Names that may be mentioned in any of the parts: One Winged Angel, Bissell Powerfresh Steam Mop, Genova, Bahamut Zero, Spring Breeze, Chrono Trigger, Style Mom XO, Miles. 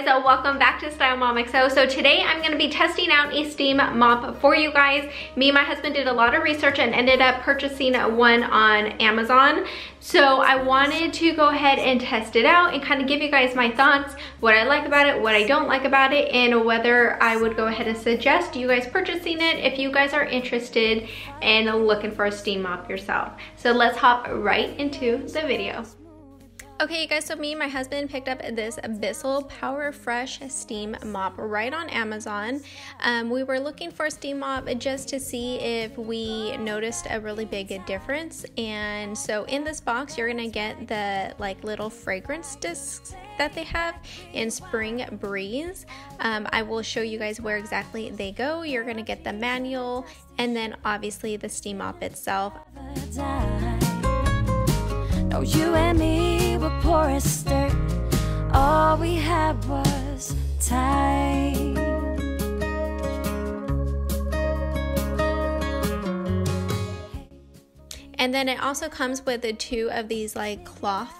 guys, welcome back to Style Mom XO. So today I'm gonna be testing out a steam mop for you guys. Me and my husband did a lot of research and ended up purchasing one on Amazon. So I wanted to go ahead and test it out and kind of give you guys my thoughts, what I like about it, what I don't like about it, and whether I would go ahead and suggest you guys purchasing it if you guys are interested and looking for a steam mop yourself. So let's hop right into the video. Okay, you guys, so me and my husband picked up this Bissell Powerfresh Steam Mop right on Amazon. We were looking for a steam mop just to see if we noticed a really big difference. And so in this box, you're gonna get the like little fragrance discs that they have in Spring Breeze. I will show you guys where exactly they go. You're gonna get the manual and then obviously the steam mop itself. Oh, you and me were poor as dirt. All we had was time. And then it also comes with two of these like cloth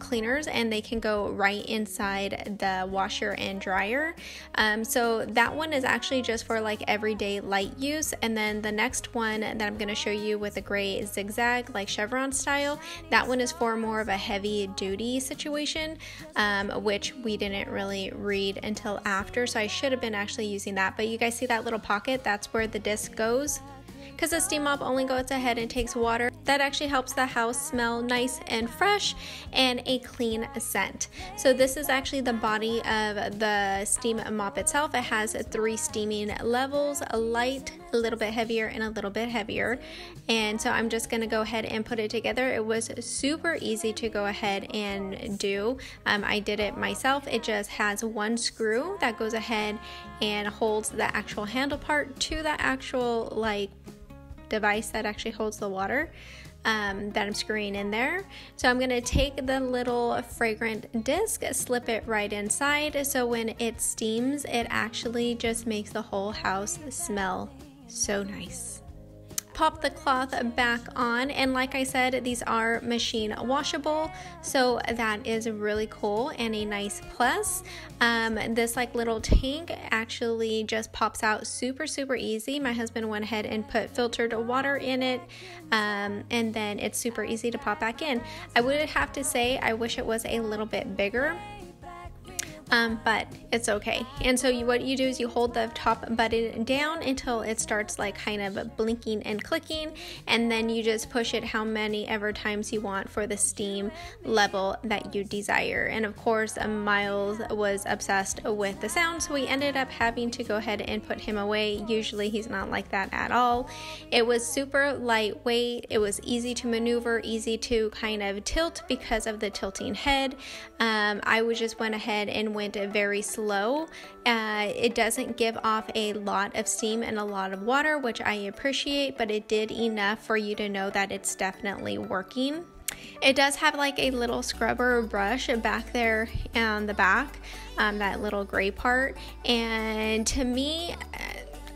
cleaners, and they can go right inside the washer and dryer. So that one is actually just for like everyday light use. And then the next one that I'm going to show you with a gray zigzag like chevron style, that one is for more of a heavy duty situation, which we didn't really read until after. So I should have been actually using that, but you guys see that little pocket? That's where the disc goes. Because the steam mop only goes ahead and takes water, that actually helps the house smell nice and fresh and a clean scent. So this is actually the body of the steam mop itself. It has three steaming levels: a light, a little bit heavier, and a little bit heavier. And so I'm just gonna go ahead and put it together. It was super easy to go ahead and do. I did it myself. It just has one screw that goes ahead and holds the actual handle part to the actual like device that actually holds the water that I'm screwing in there. So I'm gonna take the little fragrant disc, slip it right inside, so when it steams, it actually just makes the whole house smell so nice. Pop the cloth back on, and like I said, these are machine washable, so that is really cool and a nice plus. This like little tank actually just pops out super easy. My husband went ahead and put filtered water in it, and then it's super easy to pop back in. I would have to say I wish it was a little bit bigger, but it's okay. And so what you do is you hold the top button down until it starts like kind of blinking and clicking, and then you just push it how many ever times you want for the steam level that you desire. And of course, Miles was obsessed with the sound, so we ended up having to go ahead and put him away. Usually he's not like that at all. It was super lightweight. It was easy to maneuver, easy to kind of tilt because of the tilting head. I just went ahead and went very slow. It doesn't give off a lot of steam and a lot of water, which I appreciate, but it did enough for you to know that it's definitely working. It does have like a little scrubber brush back there on the back, that little gray part, and to me,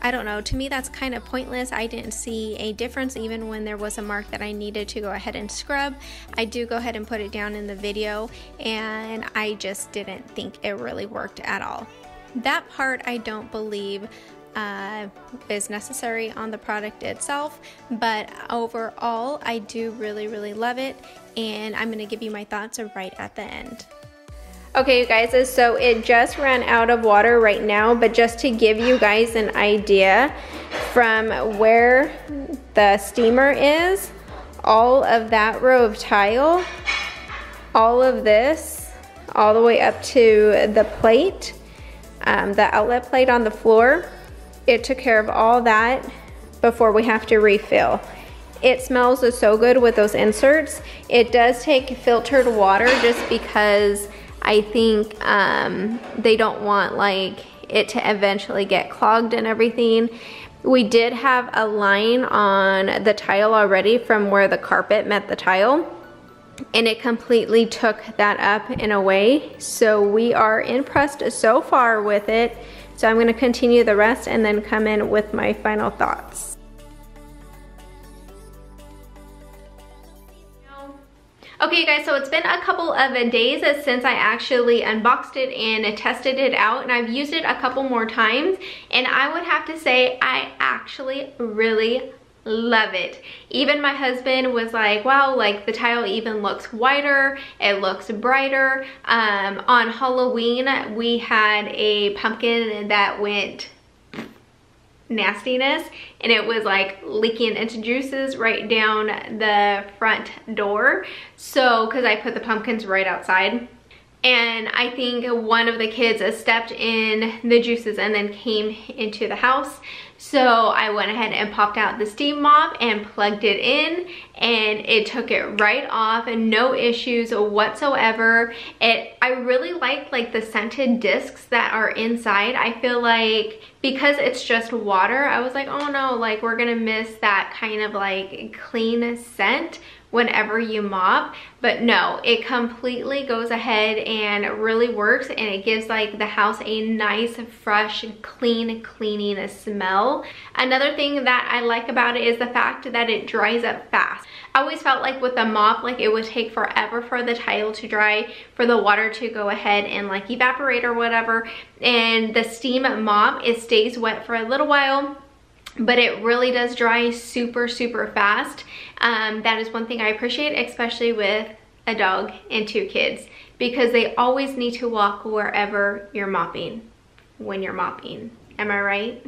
I don't know, to me that's kind of pointless. I didn't see a difference even when there was a mark that I needed to go ahead and scrub. I do go ahead and put it down in the video, and I just didn't think it really worked at all. That part I don't believe is necessary on the product itself, but overall I do really love it, and I'm gonna give you my thoughts right at the end. Okay, you guys, so it just ran out of water right now, but just to give you guys an idea, from where the steamer is, all of that row of tile, all of this, all the way up to the plate, the outlet plate on the floor, it took care of all that before we have to refill. It smells so good with those inserts. It does take filtered water just because I think they don't want like it to eventually get clogged and everything. We did have a line on the tile already from where the carpet met the tile, and it completely took that up and away. So we are impressed so far with it. So I'm gonna continue the rest and then come in with my final thoughts. Okay, you guys, so it's been a couple of days since I actually unboxed it and tested it out, and I've used it a couple more times, and I would have to say I actually really love it. Even my husband was like, wow, like the tile even looks whiter, it looks brighter. On Halloween, we had a pumpkin that went nastiness, and it was like leaking into juices right down the front door. So, because I put the pumpkins right outside, and I think one of the kids stepped in the juices and then came into the house. So I went ahead and popped out the steam mop and plugged it in, and it took it right off and no issues whatsoever. I really like the scented discs that are inside. I feel like because it's just water, I was like, oh no, like we're gonna miss that kind of like clean scent whenever you mop. But no, it completely goes ahead and really works, and it gives like the house a nice, fresh, clean, cleaning smell. Another thing that I like about it is the fact that it dries up fast. I always felt like with the mop, like it would take forever for the tile to dry, for the water to go ahead and like evaporate or whatever. And the steam mop, it stays wet for a little while, but it really does dry super, super fast. That is one thing I appreciate, especially with a dog and two kids, because they always need to walk wherever you're mopping when you're mopping. Am I right?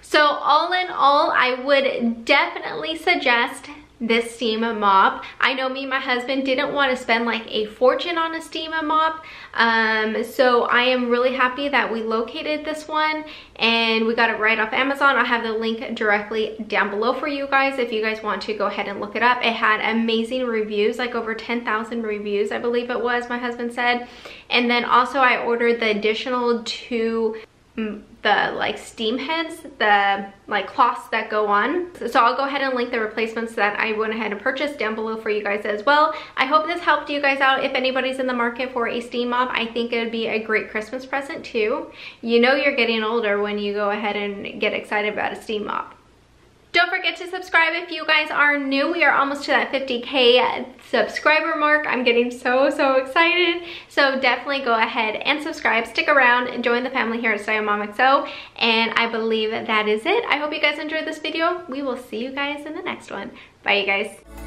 So all in all, I would definitely suggest this steam mop. I know me and my husband didn't want to spend like a fortune on a steam mop, so I am really happy that we located this one, and we got it right off Amazon. I'll have the link directly down below for you guys if you guys want to go ahead and look it up. It had amazing reviews, like over 10,000 reviews, I believe it was, my husband said. And then also I ordered the additional two, the like steam heads, the like cloths that go on. So I'll go ahead and link the replacements that I went ahead and purchased down below for you guys as well. I hope this helped you guys out. If anybody's in the market for a steam mop, I think it would be a great Christmas present too. You know you're getting older when you go ahead and get excited about a steam mop. Don't forget to subscribe if you guys are new. We are almost to that 50K subscriber mark. I'm getting so excited. So definitely go ahead and subscribe, stick around, and join the family here at Style Mom XO. And I believe that is it. I hope you guys enjoyed this video. We will see you guys in the next one. Bye, you guys.